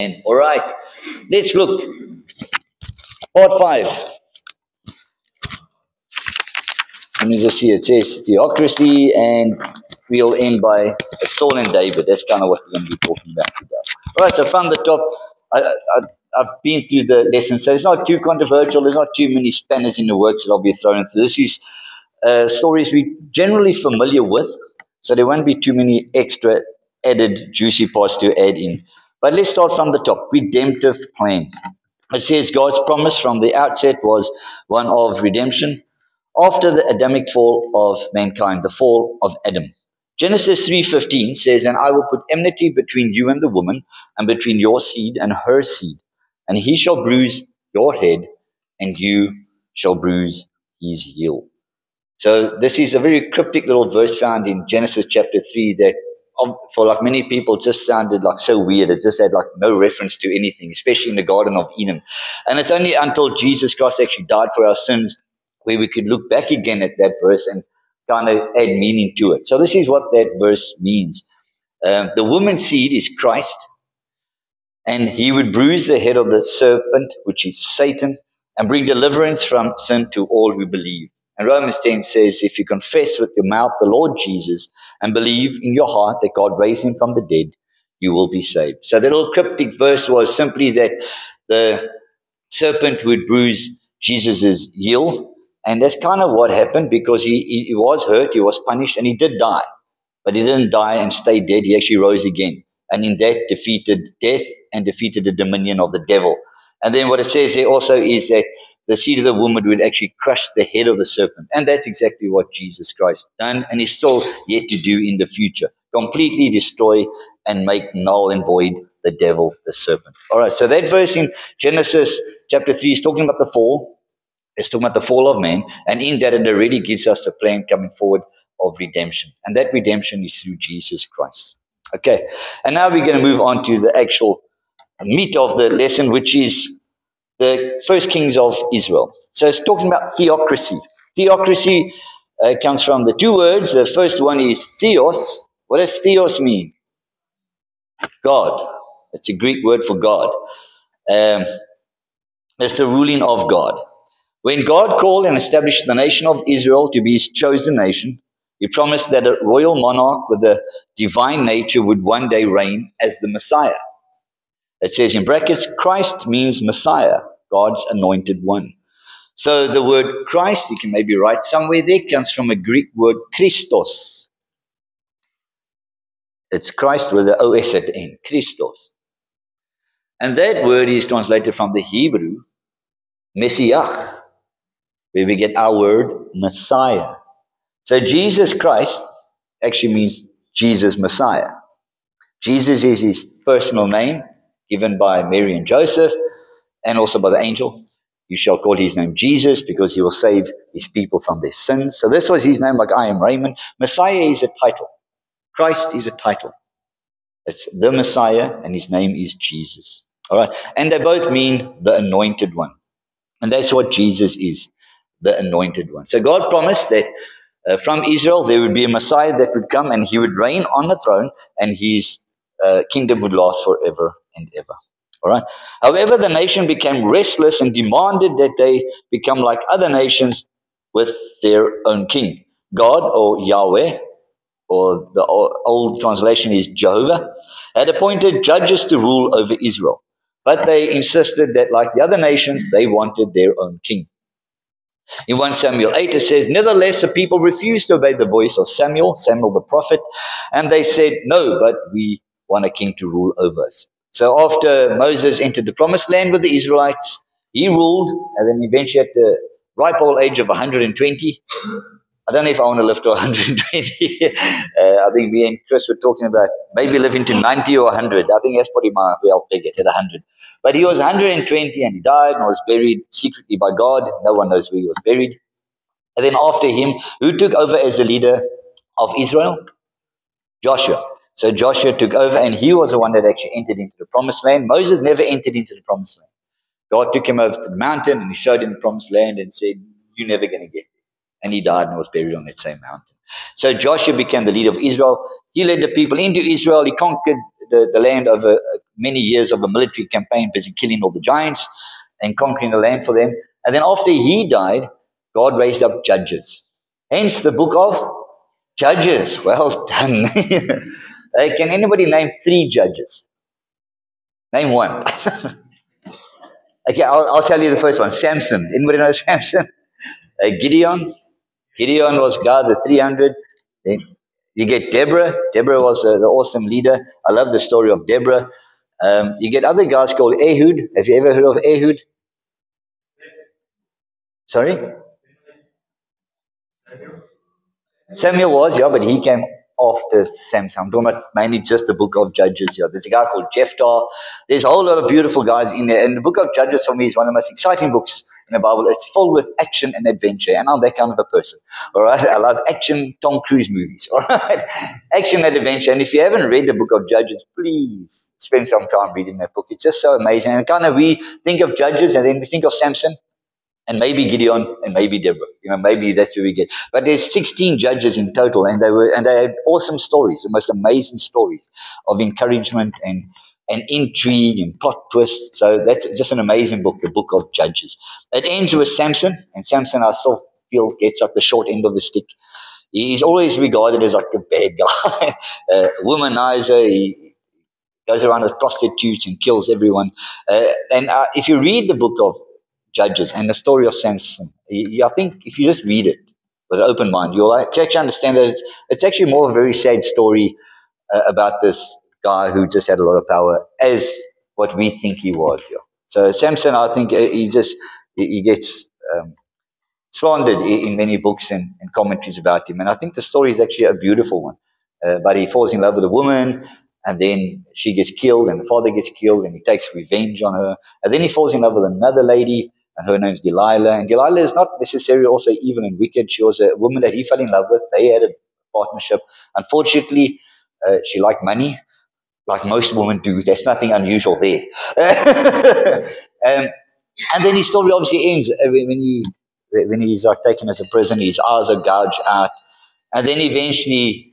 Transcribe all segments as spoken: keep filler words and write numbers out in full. And all right, let's look. Part five. Let me just see. It says theocracy, and we'll end by Saul and David. That's kind of what we're going to be talking about today. All right, so from the top, I, I, I've been through the lesson, so it's not too controversial. There's not too many spanners in the works that I'll be thrown through. This is uh, stories we're generally familiar with, so there won't be too many extra added juicy parts to add in. But let's start from the top. Redemptive plan. It says God's promise from the outset was one of redemption after the Adamic fall of mankind, the fall of Adam. Genesis three fifteen says, "And I will put enmity between you and the woman, and between your seed and her seed, and he shall bruise your head, and you shall bruise his heel." So this is a very cryptic little verse found in Genesis chapter three that, for like many people, just sounded like so weird. It just had like no reference to anything, especially in the Garden of Eden. And it's only until Jesus Christ actually died for our sins where we could look back again at that verse and kind of add meaning to it. So this is what that verse means. Um, the woman's seed is Christ, and he would bruise the head of the serpent, which is Satan, and bring deliverance from sin to all who believe. And Romans ten says, if you confess with your mouth the Lord Jesus and believe in your heart that God raised him from the dead, you will be saved. So that little cryptic verse was simply that the serpent would bruise Jesus' heel, and that's kind of what happened, because he, he, he was hurt, he was punished, and he did die. But he didn't die and stay dead, he actually rose again. And in that defeated death and defeated the dominion of the devil. And then what it says there also is that the seed of the woman would actually crush the head of the serpent. And that's exactly what Jesus Christ done and is still yet to do in the future. Completely destroy and make null and void the devil, the serpent. All right, so that verse in Genesis chapter three is talking about the fall. It's talking about the fall of man. And in that, it already gives us a plan coming forward of redemption. And that redemption is through Jesus Christ. Okay, and now we're going to move on to the actual meat of the lesson, which is the first kings of Israel. So it's talking about theocracy. Theocracy uh, comes from the two words. The first one is theos. What does theos mean? God. It's a Greek word for God. Um, it's the ruling of God. When God called and established the nation of Israel to be his chosen nation, he promised that a royal monarch with a divine nature would one day reign as the Messiah. It says in brackets, Christ means Messiah, God's anointed one. So the word Christ, you can maybe write somewhere there, comes from a Greek word Christos. It's Christ with an O S at the end, Christos. And that word is translated from the Hebrew, Messiah, where we get our word Messiah. So Jesus Christ actually means Jesus Messiah. Jesus is his personal name, given by Mary and Joseph, and also by the angel. You shall call his name Jesus, because he will save his people from their sins. So this was his name, like I am Raymond. Messiah is a title. Christ is a title. It's the Messiah, and his name is Jesus. All right. And they both mean the anointed one. And that's what Jesus is, the anointed one. So God promised that uh, from Israel there would be a Messiah that would come, and he would reign on the throne, and his uh, kingdom would last forever and ever. All right. However, the nation became restless and demanded that they become like other nations with their own king. God, or Yahweh, or the old translation is Jehovah, had appointed judges to rule over Israel. But they insisted that, like the other nations, they wanted their own king. In First Samuel eight, it says, "Nevertheless, the people refused to obey the voice of Samuel, Samuel the prophet, and they said, 'No, but we want a king to rule over us.'" So after Moses entered the promised land with the Israelites, he ruled, and then eventually at the ripe old age of one hundred twenty. I don't know if I want to live to one hundred twenty. uh, I think me and Chris were talking about maybe living to ninety or one hundred. I think that's probably my real figure, at one hundred. But he was one hundred twenty, and he died and was buried secretly by God. No one knows where he was buried. And then after him, who took over as the leader of Israel? Joshua. So Joshua took over, and he was the one that actually entered into the promised land. Moses never entered into the promised land. God took him over to the mountain, and he showed him the promised land and said, "You're never going to get there." And he died and was buried on that same mountain. So Joshua became the leader of Israel. He led the people into Israel. He conquered the, the land over many years of a military campaign, busy killing all the giants and conquering the land for them. And then after he died, God raised up judges. Hence the book of Judges. Well done. Uh, can anybody name three judges? Name one. Okay, I'll, I'll tell you the first one. Samson. Anybody know Samson? Uh, Gideon. Gideon was God, the three hundred. Then you get Deborah. Deborah was uh, the awesome leader. I love the story of Deborah. Um, you get other guys called Ehud. Have you ever heard of Ehud? Sorry? Samuel was, yeah, but he came after Samson. I'm talking about mainly just the book of Judges here. There's a guy called Jephthah. There's a whole lot of beautiful guys in there. And the book of Judges for me is one of the most exciting books in the Bible. It's full with action and adventure. And I'm that kind of a person. All right. I love action Tom Cruise movies. All right. Action and adventure. And if you haven't read the book of Judges, please spend some time reading that book. It's just so amazing. And kind of we think of Judges and then we think of Samson. And maybe Gideon and maybe Deborah. You know, maybe that's where we get. But there's sixteen judges in total, and they were and they had awesome stories, the most amazing stories of encouragement and, and intrigue and plot twists. So that's just an amazing book, the book of Judges. It ends with Samson, and Samson I still feel gets like the short end of the stick. He's always regarded as like a bad guy, a womanizer. He goes around with prostitutes and kills everyone. Uh, and uh, if you read the book of Judges and the story of Samson, I think if you just read it with an open mind, you'll actually understand that it's, it's actually more a very sad story uh, about this guy who just had a lot of power as what we think he was. Yeah. So Samson, I think he just he gets um, slandered in many books and, and commentaries about him. And I think the story is actually a beautiful one. Uh, but he falls in love with a woman, and then she gets killed, and the father gets killed, and he takes revenge on her. And then he falls in love with another lady, and her name's Delilah. And Delilah is not necessarily also evil and wicked. She was a woman that he fell in love with. They had a partnership. Unfortunately, uh, she liked money, like most women do. There's nothing unusual there. um, and then his story obviously ends when he when he's like taken as a prisoner. His eyes are gouged out, and then eventually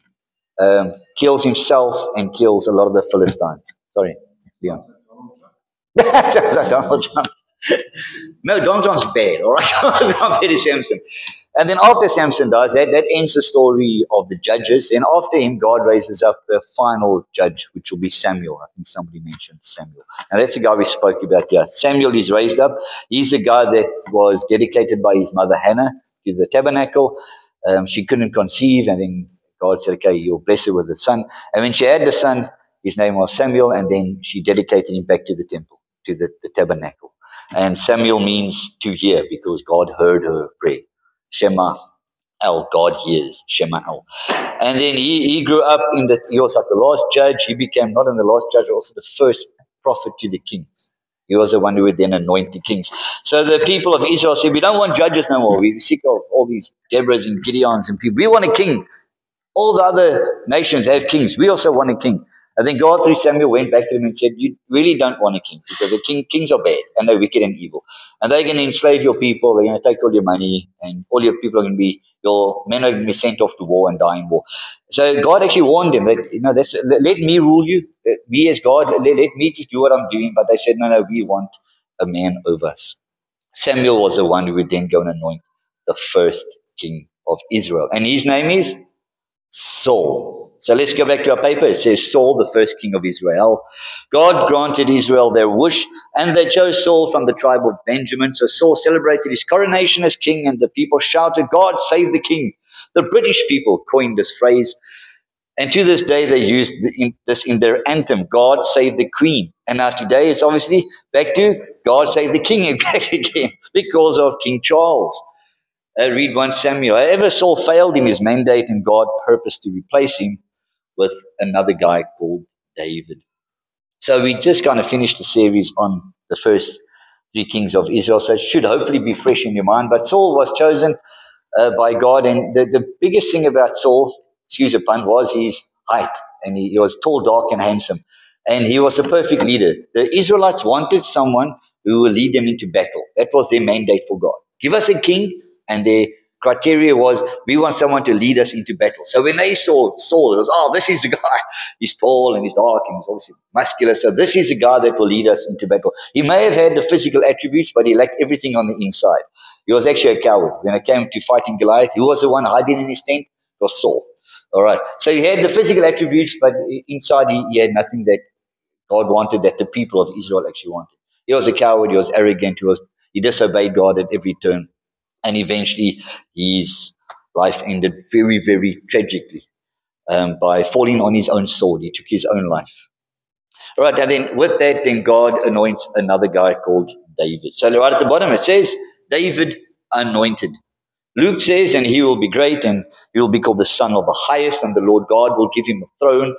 um, kills himself and kills a lot of the Philistines. Sorry, Leon. Donald Trump. No, Donald Trump's bad, all right? Compared to Samson. And then after Samson dies, that, that ends the story of the judges. And after him, God raises up the final judge, which will be Samuel. I think somebody mentioned Samuel. And that's the guy we spoke about here. Samuel is raised up. He's the guy that was dedicated by his mother Hannah to the tabernacle. Um, she couldn't conceive, and then God said, okay, you'll bless her with a son. And when she had the son, his name was Samuel, and then she dedicated him back to the temple, to the, the tabernacle. And Samuel means to hear, because God heard her pray. Shema El, God hears, Shema El. And then he, he grew up in the, he was like the last judge. He became not in the last judge, but also the first prophet to the kings. He was the one who would then anoint the kings. So the people of Israel said, we don't want judges no more. We're sick of all these Deborahs and Gideons and people. We want a king. All the other nations have kings. We also want a king. And then God through Samuel went back to them and said, you really don't want a king, because the king, kings are bad and they're wicked and evil. And they're going to enslave your people. They're going to take all your money, and all your people are going to be, your men are going to be sent off to war and die in war. So God actually warned them that, you know, that's, let, let me rule you. Me as God, let, let me just do what I'm doing. But they said, no, no, we want a man over us. Samuel was the one who would then go and anoint the first king of Israel. And his name is Saul. So let's go back to our paper. It says Saul, the first king of Israel. God granted Israel their wish, and they chose Saul from the tribe of Benjamin. So Saul celebrated his coronation as king, and the people shouted, God save the king. The British people coined this phrase, and to this day they use this in their anthem, God save the queen. And now today it's obviously back to God save the king back again because of King Charles. Uh, read First Samuel. However, Saul failed in his mandate, and God purposed to replace him with another guy called David. So we just kind of finished the series on the first three kings of Israel, so it should hopefully be fresh in your mind. But Saul was chosen uh, by God, and the, the biggest thing about Saul, excuse the pun, was his height. And he, he was tall, dark, and handsome. And he was the perfect leader. The Israelites wanted someone who would lead them into battle. That was their mandate for God. Give us a king, and their criteria was, we want someone to lead us into battle. So when they saw Saul, it was, oh, this is the guy. He's tall and he's dark and he's obviously muscular. So this is the guy that will lead us into battle. He may have had the physical attributes, but he lacked everything on the inside. He was actually a coward. When it came to fighting Goliath, who was the one hiding in his tent? It was Saul. All right. So he had the physical attributes, but inside he, he had nothing that God wanted, that the people of Israel actually wanted. He was a coward. He was arrogant. He was he disobeyed God at every turn. And eventually his life ended very, very tragically um, by falling on his own sword. He took his own life. All right. And then with that, then God anoints another guy called David. So right at the bottom, it says, David anointed. Luke says, and he will be great, and he will be called the Son of the Highest, and the Lord God will give him the throne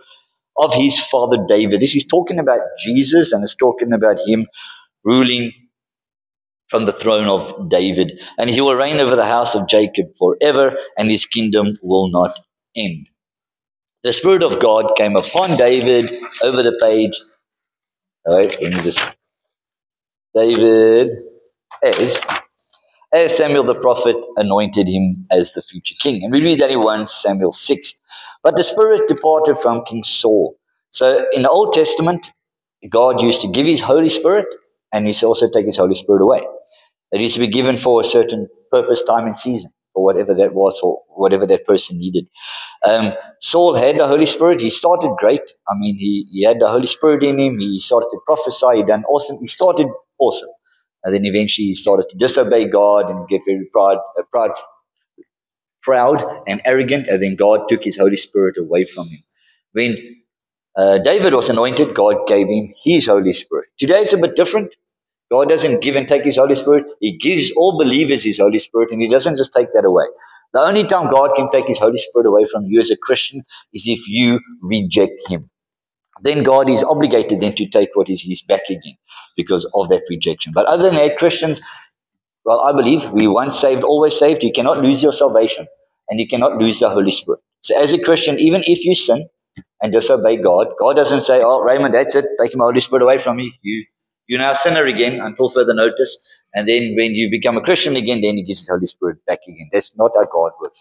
of his father David. This is talking about Jesus, and it's talking about him ruling from the throne of David. And he will reign over the house of Jacob forever, and his kingdom will not end. The Spirit of God came upon David. Over the page. All right, let me just. David is. As Samuel the prophet anointed him as the future king. And we read that in First Samuel six. But the Spirit departed from King Saul. So in the Old Testament, God used to give his Holy Spirit, and he used to also take his Holy Spirit away. It used to be given for a certain purpose, time, and season, or whatever that was, for whatever that person needed. Um, Saul had the Holy Spirit. He started great. I mean, he, he had the Holy Spirit in him. He started to prophesy. He done awesome. He started awesome. And then eventually he started to disobey God and get very proud, uh, proud, proud and arrogant. And then God took his Holy Spirit away from him. When uh, David was anointed, God gave him his Holy Spirit. Today it's a bit different. God doesn't give and take his Holy Spirit. He gives all believers his Holy Spirit, and he doesn't just take that away. The only time God can take his Holy Spirit away from you as a Christian is if you reject him. Then God is obligated then to take what is his back again because of that rejection. But other than that, Christians, well, I believe we once saved, always saved. You cannot lose your salvation, and you cannot lose the Holy Spirit. So as a Christian, even if you sin and disobey God, God doesn't say, oh, Raymond, that's it. Take my Holy Spirit away from me. You, you're now a sinner again until further notice. And then when you become a Christian again, then he gives his Holy Spirit back again. That's not how God works.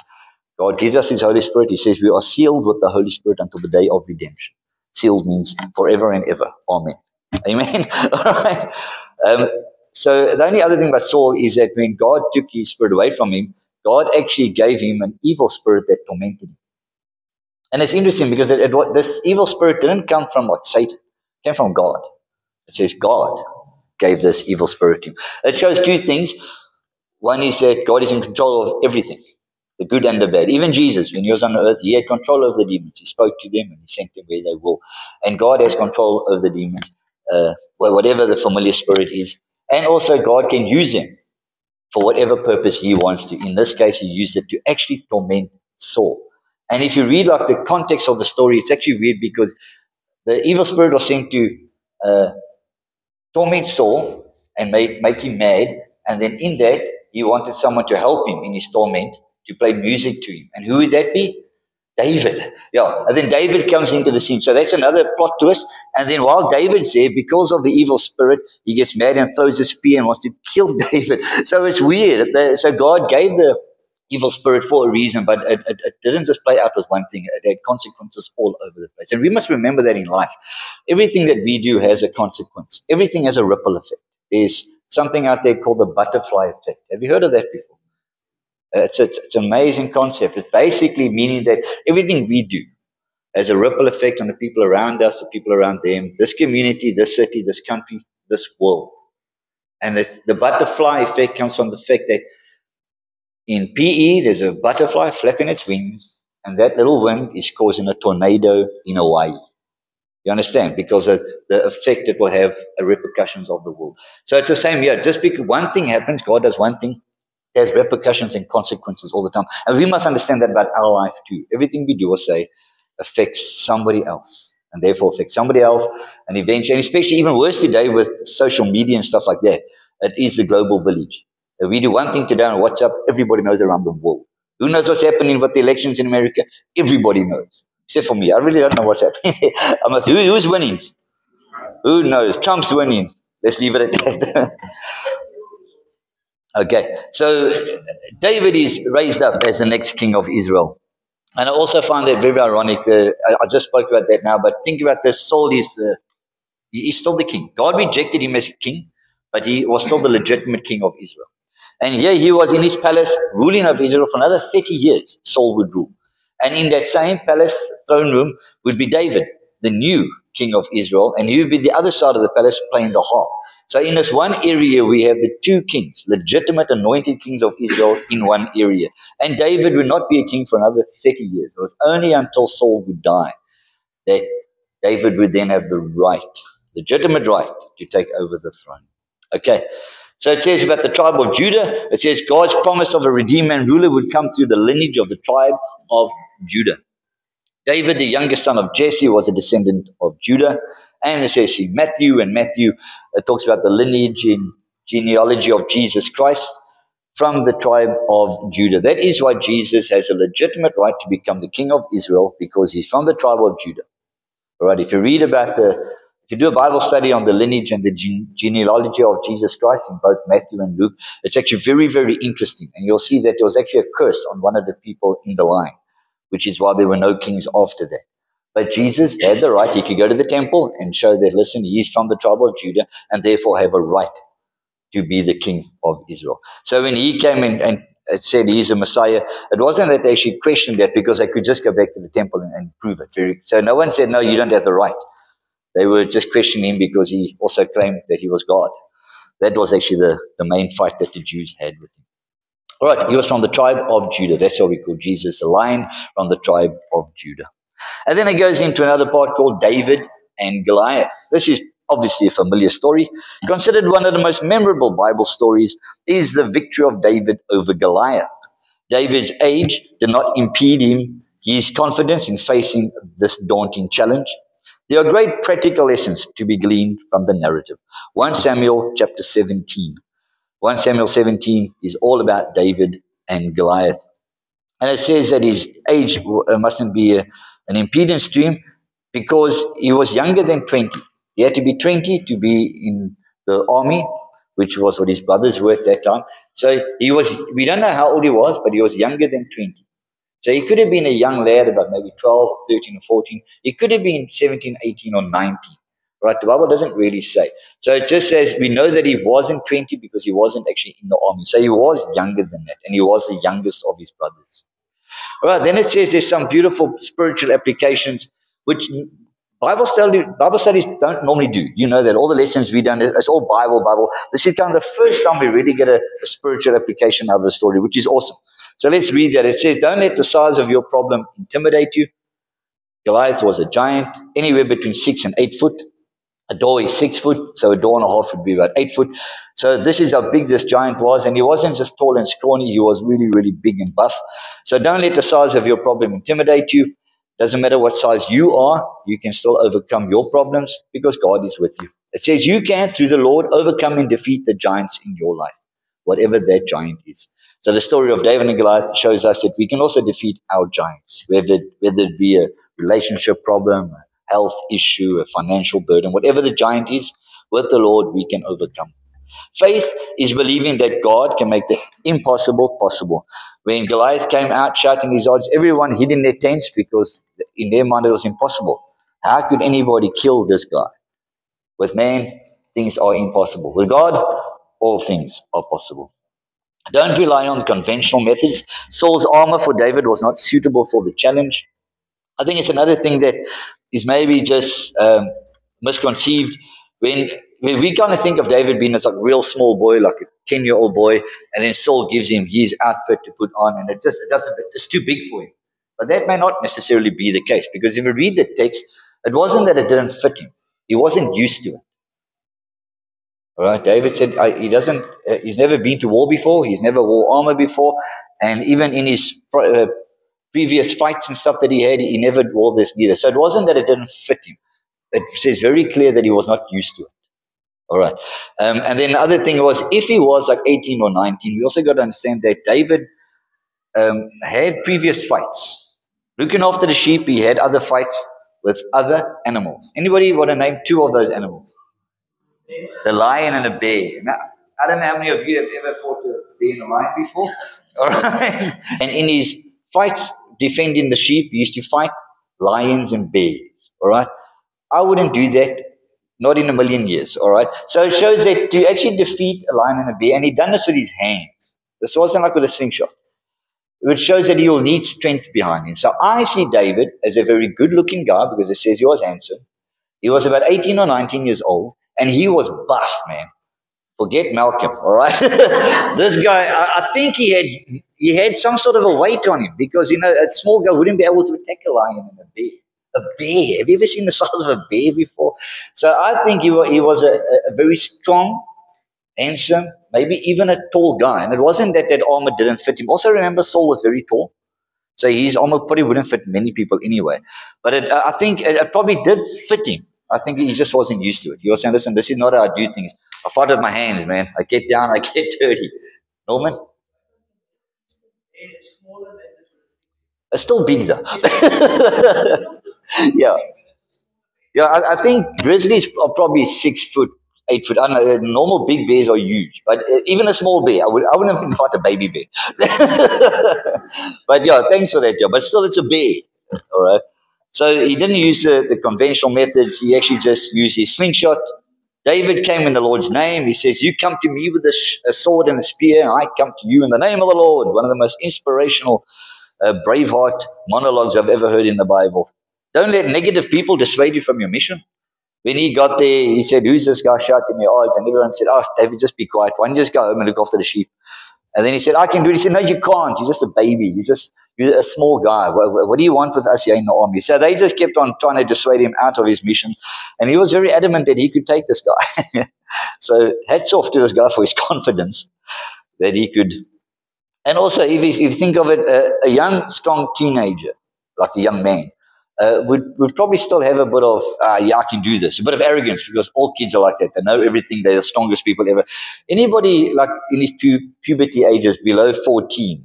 God gives us his Holy Spirit. He says we are sealed with the Holy Spirit until the day of redemption. Sealed means forever and ever. Amen. Amen. All right. Um, so the only other thing about Saul is that when God took his spirit away from him, God actually gave him an evil spirit that tormented him. And it's interesting because it, it, this evil spirit didn't come from what? Satan. It came from God. It says God gave this evil spirit to him. It shows two things. One is that God is in control of everything. The good and the bad. Even Jesus, when he was on earth, he had control over the demons. He spoke to them and he sent them where they will. And God has control over the demons, uh, well, whatever the familiar spirit is. And also God can use them for whatever purpose he wants to. In this case, he used it to actually torment Saul. And if you read like the context of the story, it's actually weird because the evil spirit was sent to uh, torment Saul and make, make him mad. And then in that, he wanted someone to help him in his torment, to play music to him. And who would that be? David. Yeah. And then David comes into the scene. So that's another plot twist. And then while David's there, because of the evil spirit, he gets mad and throws a spear and wants to kill David. So it's weird. So God gave the evil spirit for a reason, but it, it, it didn't just play out with one thing. It had consequences all over the place. And we must remember that in life. Everything that we do has a consequence. Everything has a ripple effect. There's something out there called the butterfly effect. Have you heard of that before? It's, a, it's an amazing concept. It's basically meaning that everything we do has a ripple effect on the people around us, the people around them, this community, this city, this country, this world. And the, the butterfly effect comes from the fact that in P E, there's a butterfly flapping its wings, and that little wind is causing a tornado in Hawaii. You understand? Because of the effect it will have, the repercussions of the world. So it's the same here. Just because one thing happens, God does one thing, there's repercussions and consequences all the time. And we must understand that about our life too. Everything we do or say affects somebody else and therefore affects somebody else. And eventually, and especially even worse today with social media and stuff like that, it is the global village. If we do one thing today on WhatsApp, everybody knows around the world. Who knows what's happening with the elections in America? Everybody knows. Except for me. I really don't know what's happening. I must, who, who's winning? Who knows? Trump's winning. Let's leave it at that. Okay, so David is raised up as the next king of Israel. And I also find that very ironic. Uh, I, I just spoke about that now, but think about this. Saul is uh, he is still the king. God rejected him as king, but he was still the legitimate king of Israel. And here he was in his palace, ruling over Israel for another thirty years, Saul would rule. And in that same palace throne room would be David, the new king of Israel, and he would be the other side of the palace playing the harp. So in this one area, we have the two kings, legitimate anointed kings of Israel in one area. And David would not be a king for another thirty years. It was only until Saul would die that David would then have the right, legitimate right, to take over the throne. Okay, so it says about the tribe of Judah, it says God's promise of a redeemer and ruler would come through the lineage of the tribe of Judah. David, the youngest son of Jesse, was a descendant of Judah. And it says in Matthew, and Matthew uh, talks about the lineage and genealogy of Jesus Christ from the tribe of Judah. That is why Jesus has a legitimate right to become the king of Israel, because he's from the tribe of Judah. All right, if you read about the, if you do a Bible study on the lineage and the gene genealogy of Jesus Christ in both Matthew and Luke, it's actually very, very interesting. And you'll see that there was actually a curse on one of the people in the line, which is why there were no kings after that. But Jesus had the right. He could go to the temple and show that, listen, he is from the tribe of Judah and therefore have a right to be the king of Israel. So when he came in and said he's a Messiah, it wasn't that they actually questioned that, because they could just go back to the temple and, and prove it. So no one said, no, you don't have the right. They were just questioning him because he also claimed that he was God. That was actually the, the main fight that the Jews had with him. All right, he was from the tribe of Judah. That's why we call Jesus the Lion from the tribe of Judah. And then it goes into another part called David and Goliath. This is obviously a familiar story. Considered one of the most memorable Bible stories is the victory of David over Goliath. David's age did not impede him his confidence in facing this daunting challenge. There are great practical lessons to be gleaned from the narrative. First Samuel chapter seventeen. First Samuel seventeen is all about David and Goliath. And it says that his age mustn't be a an impedance to him, because he was younger than twenty. He had to be twenty to be in the army, which was what his brothers were at that time. So he was, we don't know how old he was, but he was younger than twenty. So he could have been a young lad, about maybe twelve, or thirteen, or fourteen. He could have been seventeen, eighteen, or nineteen. Right? The Bible doesn't really say. So it just says we know that he wasn't twenty because he wasn't actually in the army. So he was younger than that, and he was the youngest of his brothers. All right, then it says there's some beautiful spiritual applications, which Bible, study, Bible studies don't normally do. You know that all the lessons we've done, it's all Bible, Bible. This is kind of the first time we really get a, a spiritual application out of the story, which is awesome. So let's read that. It says, don't let the size of your problem intimidate you. Goliath was a giant, anywhere between six and eight foot. A door is six foot, so a door and a half would be about eight foot. So this is how big this giant was, and he wasn't just tall and scrawny, he was really, really big and buff. So don't let the size of your problem intimidate you. Doesn't matter what size you are, you can still overcome your problems because God is with you. It says you can, through the Lord, overcome and defeat the giants in your life, whatever that giant is. So the story of David and Goliath shows us that we can also defeat our giants, whether, whether it be a relationship problem, health issue, a financial burden, whatever the giant is, with the Lord we can overcome. Faith is believing that God can make the impossible possible. When Goliath came out shouting his odds, everyone hid in their tents because in their mind it was impossible. How could anybody kill this guy? With man, things are impossible. With God, all things are possible. Don't rely on conventional methods. Saul's armor for David was not suitable for the challenge. I think it's another thing that is maybe just um, misconceived. When, when we kind of think of David being as a real small boy, like a ten-year-old boy, and then Saul gives him his outfit to put on, and it just it doesn't, it's too big for him. But that may not necessarily be the case, because if you read the text, it wasn't that it didn't fit him. He wasn't used to it. All right, David said I, he doesn't. Uh, he's never been to war before. He's never wore armor before, and even in his uh, previous fights and stuff that he had, he never wore this either. So it wasn't that it didn't fit him. It says very clear that he was not used to it. All right. Um, and then the other thing was, if he was like eighteen or nineteen, we also got to understand that David um, had previous fights. Looking after the sheep, he had other fights with other animals. Anybody want to name two of those animals? The lion and a bear. Now, I don't know how many of you have ever fought a bear and a lion before. All right. And in his fights defending the sheep, he used to fight lions and bears. All right. I wouldn't do that. Not in a million years. All right. So it shows that to actually defeat a lion and a bear, and he'd done this with his hands. This wasn't like with a slingshot. Which shows that he will need strength behind him. So I see David as a very good-looking guy because it says he was handsome. He was about eighteen or nineteen years old, and he was buff, man. Forget Malcolm, all right? This guy, I, I think he had he had some sort of a weight on him because, you know, a small guy wouldn't be able to attack a lion and a bear. A bear. Have you ever seen the size of a bear before? So I think he, he was a, a very strong, handsome, maybe even a tall guy. And it wasn't that that armor didn't fit him. Also, remember, Saul was very tall. So his armor probably wouldn't fit many people anyway. But it, I think it, it probably did fit him. I think he just wasn't used to it. He was saying, listen, this is not how I do things. I fight with my hands, man. I get down, I get dirty. Norman? It's still big, though. Yeah. Yeah, I, I think grizzlies are probably six foot. Eight foot. I don't know, normal big bears are huge, but even a small bear, I, would, I wouldn't fight a baby bear. But yeah, thanks for that, yeah. But still, it's a bear, all right? So he didn't use the, the conventional methods. He actually just used his slingshot. David came in the Lord's name. He says, you come to me with a, sh a sword and a spear, and I come to you in the name of the Lord. One of the most inspirational uh, Braveheart monologues I've ever heard in the Bible. Don't let negative people dissuade you from your mission. When he got there, he said, who's this guy shouting your odds? And everyone said, oh, David, just be quiet. Why don't you just go home and look after the sheep? And then he said, I can do it. He said, no, you can't. You're just a baby. You're just you're a small guy. What, what do you want with us here in the army? So they just kept on trying to dissuade him out of his mission. And he was very adamant that he could take this guy. So hats off to this guy for his confidence that he could. And also, if, if you think of it, uh, a young, strong teenager, like a young man, Uh, we'd, we'd probably still have a bit of, uh, yeah, I can do this, a bit of arrogance, because all kids are like that. They know everything. They're the strongest people ever. Anybody like in his pu puberty ages below fourteen,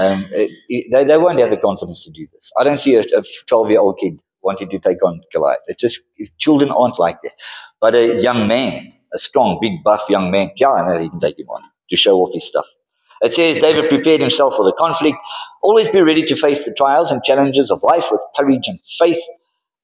um, it, it, they, they won't have the confidence to do this. I don't see a twelve-year-old kid wanting to take on Goliath. It's just children aren't like that. But a young man, a strong, big, buff young man, yeah, I know he can take him on to show off his stuff. It says David prepared himself for the conflict. Always be ready to face the trials and challenges of life with courage and faith.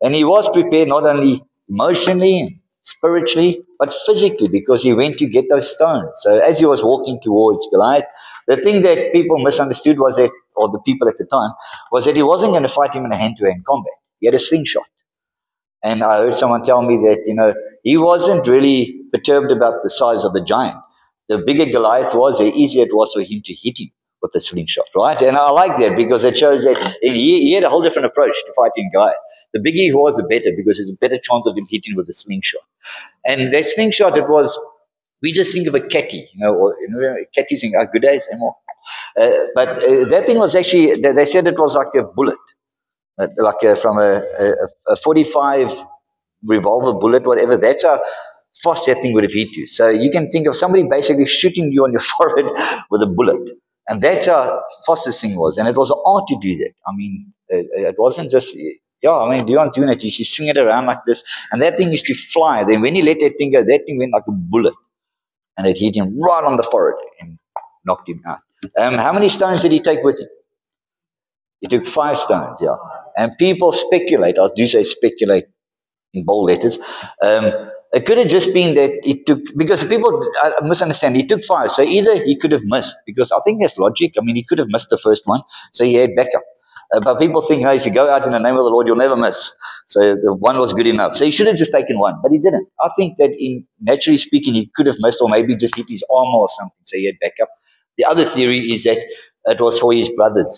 And he was prepared not only emotionally and spiritually, but physically, because he went to get those stones. So as he was walking towards Goliath, the thing that people misunderstood was that, or the people at the time, was that he wasn't going to fight him in a hand-to-hand combat. He had a slingshot. And I heard someone tell me that, you know, he wasn't really perturbed about the size of the giant. The bigger Goliath was, the easier it was for him to hit him with the slingshot, right? And I like that because it shows that he, he had a whole different approach to fighting Goliath. The bigger he was, the better, because there's a better chance of him hitting with a slingshot. And that slingshot, it was, we just think of a catty, you know, or you know, catties in our good days and more. Uh, but uh, that thing was actually, they, they said it was like a bullet, like a, from a, a, a forty-five revolver bullet, whatever. That's how fast that thing would have hit you. So you can think of somebody basically shooting you on your forehead with a bullet. And that's how fast this thing was. And it was an art to do that. I mean, it, it wasn't just, yeah, I mean, Dion's doing it. You see, swing it around like this. And that thing used to fly. Then when he let that thing go, that thing went like a bullet. And it hit him right on the forehead and knocked him out. Um, how many stones did he take with him? He took five stones, yeah. And people speculate, I do say speculate in bold letters, um, it could have just been that he took, because people I misunderstand, he took five. So either he could have missed, because I think that's logic. I mean, he could have missed the first one, so he had backup. Uh, but people think, no, if you go out in the name of the Lord, you'll never miss. So the one was good enough. So he should have just taken one, but he didn't. I think that in naturally speaking, he could have missed or maybe just hit his arm or something, so he had backup. The other theory is that it was for his brothers.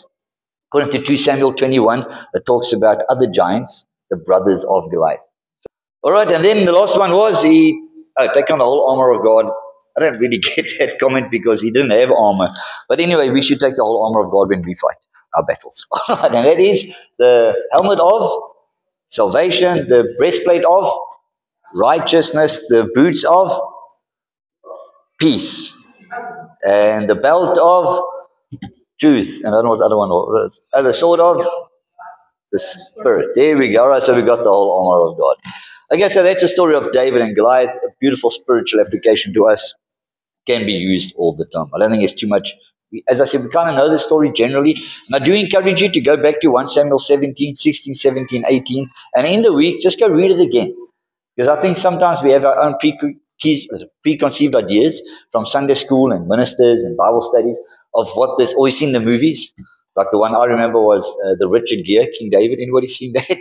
According to two Samuel twenty-one, it talks about other giants, the brothers of Goliath. All right, and then the last one was he oh, take on the whole armor of God. I don't really get that comment because he didn't have armor. But anyway, we should take the whole armor of God when we fight our battles. All right, and that is the helmet of salvation, the breastplate of righteousness, the boots of peace, and the belt of truth. And I don't know what the other one was. Oh, the sword of the Spirit. There we go. All right, so we got the whole armor of God. Okay, so that's the story of David and Goliath, a beautiful spiritual application to us. can be used all the time. I don't think it's too much. As I said, we kind of know the story generally. And I do encourage you to go back to First Samuel seventeen, sixteen, seventeen, eighteen. And in the week, just go read it again. Because I think sometimes we have our own preconceived ideas from Sunday school and ministers and Bible studies of what this, or you see in the movies. Like the one I remember was uh, the Richard Gere, King David. Anybody seen that?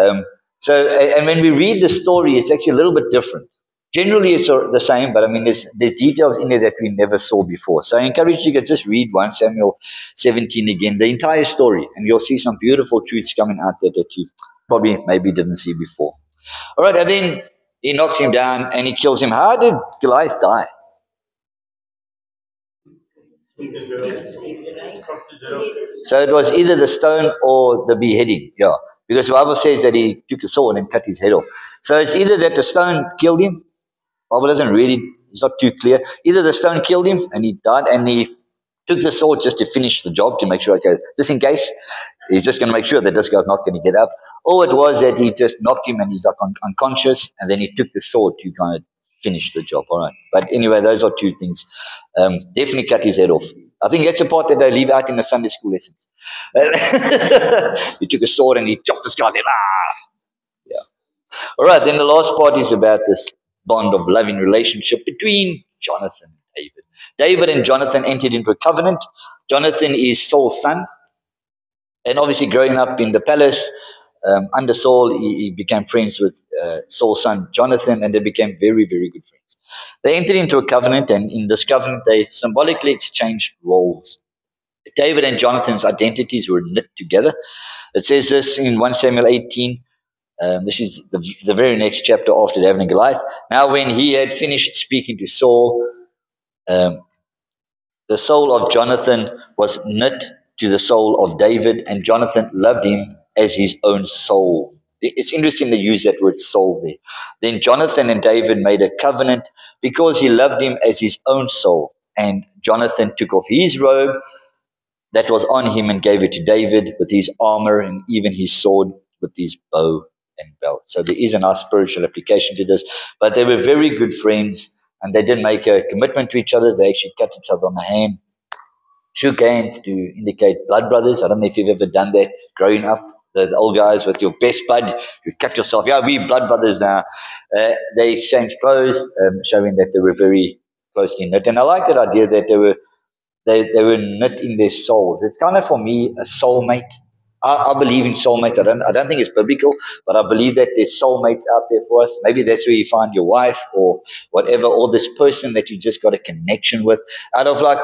um, so, and when we read the story, it's actually a little bit different. Generally, it's the same, but I mean, there's, there's details in there that we never saw before. So I encourage you to just read First Samuel seventeen again, the entire story, and you'll see some beautiful truths coming out there that you probably maybe didn't see before. All right, and then he knocks him down and he kills him. How did Goliath die? So it was either the stone or the beheading, yeah. Because the Bible says that he took a sword and cut his head off. So it's either that the stone killed him. The Bible doesn't really, it's not too clear. Either the stone killed him and he died, and he took the sword just to finish the job, to make sure, okay, just in case. He's just going to make sure that this guy's not going to get up. Or it was that he just knocked him and he's like un unconscious, and then he took the sword to kind of finish the job. All right. But anyway, those are two things. Um, definitely cut his head off. I think that's the part that they leave out in the Sunday school lessons. He took a sword and he chopped this guy's head. Ah! Yeah. All right, then the last part is about this bond of loving relationship between Jonathan and David. David and Jonathan entered into a covenant. Jonathan is Saul's son. And obviously growing up in the palace, um, under Saul, he, he became friends with uh, Saul's son, Jonathan, and they became very, very good friends. They entered into a covenant, and in this covenant, they symbolically exchanged roles. David and Jonathan's identities were knit together. It says this in First Samuel eighteen. Um, this is the, the very next chapter after David and Goliath. Now, when he had finished speaking to Saul, um, the soul of Jonathan was knit to the soul of David, and Jonathan loved him as his own soul. It's interesting to use that word soul there. Then Jonathan and David made a covenant because he loved him as his own soul. And Jonathan took off his robe that was on him and gave it to David, with his armor and even his sword, with his bow and belt. So there is a nice spiritual application to this. But they were very good friends, and they did make a commitment to each other. They actually cut each other on the hand, shook hands to indicate blood brothers. I don't know if you've ever done that growing up. The, the old guys with your best bud, you've cut yourself. Yeah, we blood brothers now. Uh, they exchanged clothes, um, showing that they were very closely knit. And I like that idea that they were they, they were knit in their souls. It's kind of, for me, a soulmate. I, I believe in soulmates. I don't I don't think it's biblical, but I believe that there's soulmates out there for us. Maybe that's where you find your wife or whatever, or this person that you just got a connection with. Out of like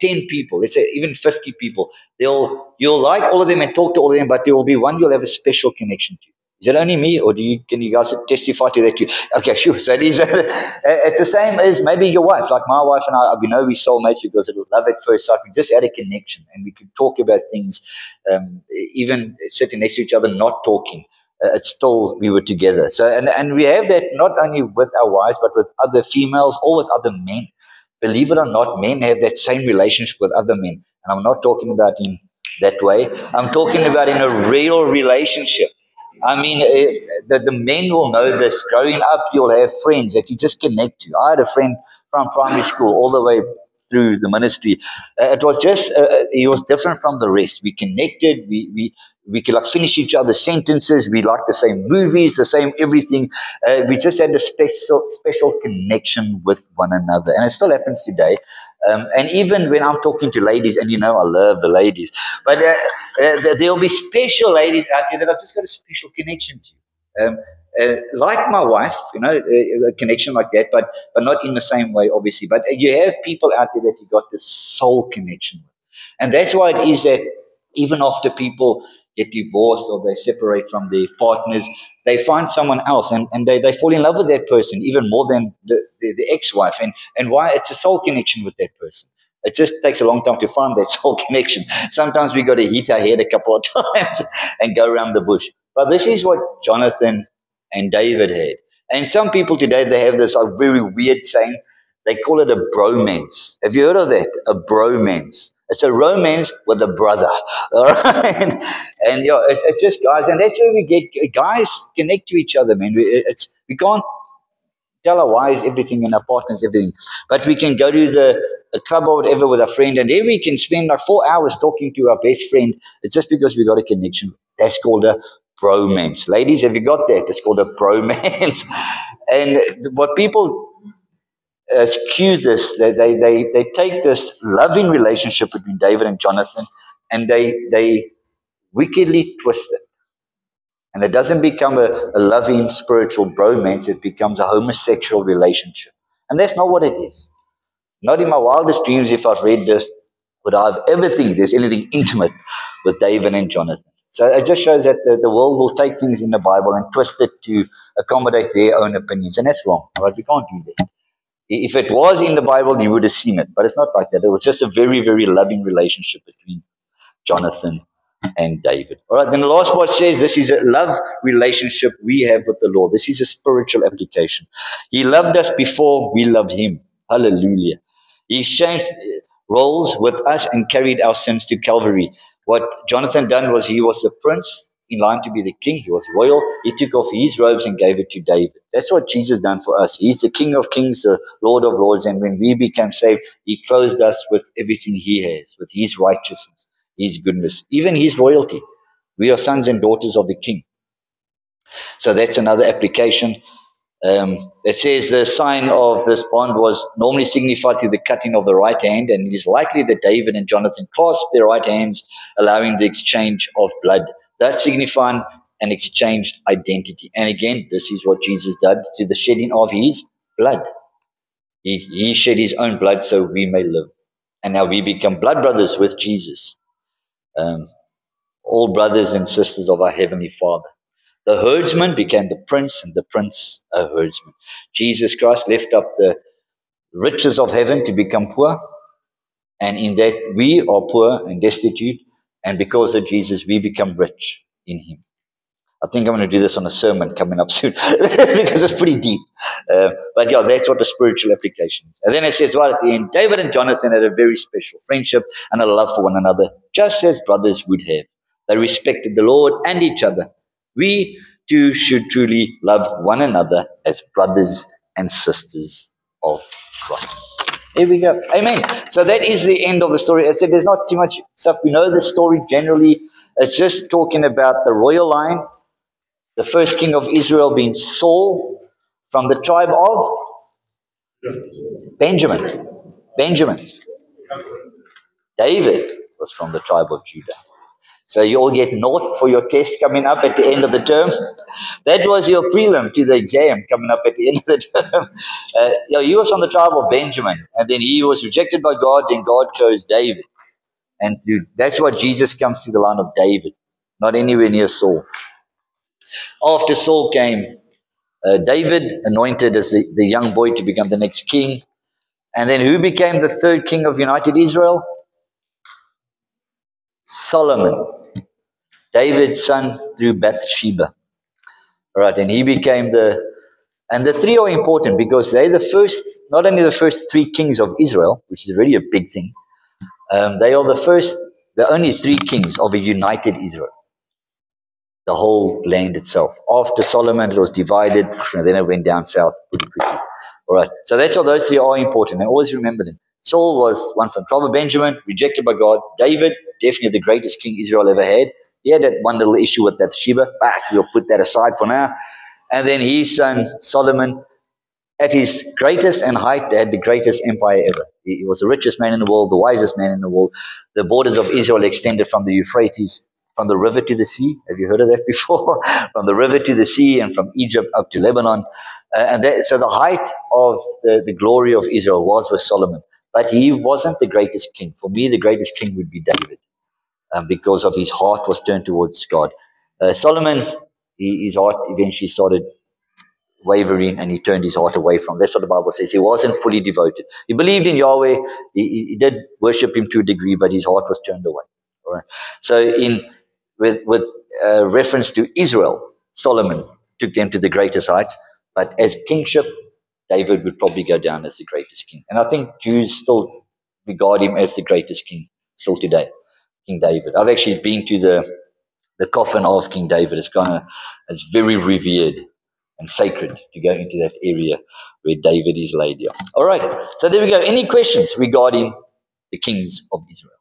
ten people, let's say even fifty people, they'll you'll like all of them and talk to all of them, but there will be one you'll have a special connection to. Is it only me, or do you can you guys testify to that too? Okay, sure. So it is, it's the same as maybe your wife. Like my wife and I, we know we're soulmates because it was love at first sight. We just had a connection, and we could talk about things, um, even sitting next to each other, not talking. Uh, it's still, we were together. So and and we have that not only with our wives, but with other females or with other men. Believe it or not, men have that same relationship with other men. And I'm not talking about in that way. I'm talking about in a real relationship. I mean, uh, the, the men will know this. Growing up, you'll have friends that you just connect to. I had a friend from primary school all the way through the ministry. Uh, it was just, uh, he was different from the rest. We connected. We, we, we could like finish each other's sentences. We liked the same movies, the same everything. Uh, we just had a special, special connection with one another. And it still happens today. Um, and even when I'm talking to ladies, and you know I love the ladies, but uh, uh, there'll be special ladies out there that I've just got a special connection to. Um, uh, like my wife, you know, a, a connection like that, but, but not in the same way, obviously. But you have people out there that you've got this soul connection with. And that's why it is that even after people get divorced or they separate from their partners, they find someone else, and, and they, they fall in love with that person even more than the, the, the ex-wife. And, and why? It's a soul connection with that person. It just takes a long time to find that soul connection. Sometimes we got to hit our head a couple of times and go around the bush. But this is what Jonathan and David had. And some people today, they have this like, very weird saying. They call it a bromance. Have you heard of that? A bromance. It's a romance with a brother, all right? and, and yeah, it's, it's just guys, and that's where we get guys connect to each other, man. We, it's we can't tell our wives everything and our partners everything. But we can go to the a club or whatever with a friend, and there we can spend like four hours talking to our best friend. It's just because we got a connection. That's called a bromance. Ladies, have you got that? It's called a bromance. And what people uh, skew this, they, they, they, they take this loving relationship between David and Jonathan, and they, they wickedly twist it. And it doesn't become a, a loving spiritual bromance. It becomes a homosexual relationship. And that's not what it is. Not in my wildest dreams, if I've read this, would I have ever think there's anything intimate with David and Jonathan. So it just shows that the, the world will take things in the Bible and twist it to accommodate their own opinions. And that's wrong. Right? We can't do that. If it was in the Bible, you would have seen it. But it's not like that. It was just a very, very loving relationship between Jonathan and David. All right, then the last part says this is a love relationship we have with the Lord. This is a spiritual application. He loved us before we loved him. Hallelujah. He exchanged roles with us and carried our sins to Calvary. What Jonathan done was he was the prince in line to be the king. He was royal. He took off his robes and gave it to David. That's what Jesus done for us. He's the King of Kings, the Lord of Lords. And when we became saved, he clothed us with everything he has, with his righteousness, his goodness, even his royalty. We are sons and daughters of the King. So that's another application. Um, it says the sign of this bond was normally signified through the cutting of the right hand, and it is likely that David and Jonathan clasped their right hands, allowing the exchange of blood, thus signifying an exchanged identity. And again, this is what Jesus did through the shedding of his blood. He, he shed his own blood so we may live. And now we become blood brothers with Jesus, um, all brothers and sisters of our Heavenly Father. The herdsman became the prince, and the prince a herdsman. Jesus Christ left up the riches of heaven to become poor, and in that we are poor and destitute, and because of Jesus, we become rich in him. I think I'm going to do this on a sermon coming up soon because it's pretty deep. Uh, but yeah, that's what the spiritual application is. And then it says right at the end, David and Jonathan had a very special friendship and a love for one another, just as brothers would have. They respected the Lord and each other. We too should truly love one another as brothers and sisters of Christ. There we go. Amen. So that is the end of the story. I said there's not too much stuff. We know the story generally. It's just talking about the royal line, the first king of Israel being Saul, from the tribe of Benjamin. Benjamin. David was from the tribe of Judah. So you all get naught for your test coming up at the end of the term. That was your prelim to the exam coming up at the end of the term. Uh, you know, he was from the tribe of Benjamin, and then he was rejected by God, then God chose David. And through, that's why Jesus comes through the line of David, not anywhere near Saul. After Saul came, uh, David anointed as the, the young boy to become the next king. And then who became the third king of united Israel? Solomon. David's son through Bathsheba. All right, and he became the, and the three are important because they're the first, not only the first three kings of Israel, which is really a big thing, um, they are the first, the only three kings of a united Israel, the whole land itself. After Solomon, it was divided, and then it went down south pretty quickly. All right, so that's why those three are important, and always remember them. Saul was one from the tribe of Benjamin, rejected by God. David, definitely the greatest king Israel ever had. He had that one little issue with Bathsheba. Bah, we'll put that aside for now. And then his son, Solomon, at his greatest and height, had the greatest empire ever. He was the richest man in the world, the wisest man in the world. The borders of Israel extended from the Euphrates, from the river to the sea. Have you heard of that before? From the river to the sea and from Egypt up to Lebanon. Uh, and that, so the height of the, the glory of Israel was with Solomon. But he wasn't the greatest king. For me, the greatest king would be David. Um, because of his heart was turned towards God. Uh, Solomon, he, his heart eventually started wavering and he turned his heart away from. That's what the Bible says. He wasn't fully devoted. He believed in Yahweh. He, he did worship him to a degree, but his heart was turned away. All right. So in with, with uh, reference to Israel, Solomon took them to the greatest heights. But as kingship, David would probably go down as the greatest king. And I think Jews still regard him as the greatest king still today. King David. I've actually been to the the coffin of King David. It's kind of it's very revered, and sacred to go into that area where David is laid down. All right, so there we go. Any questions regarding the kings of Israel?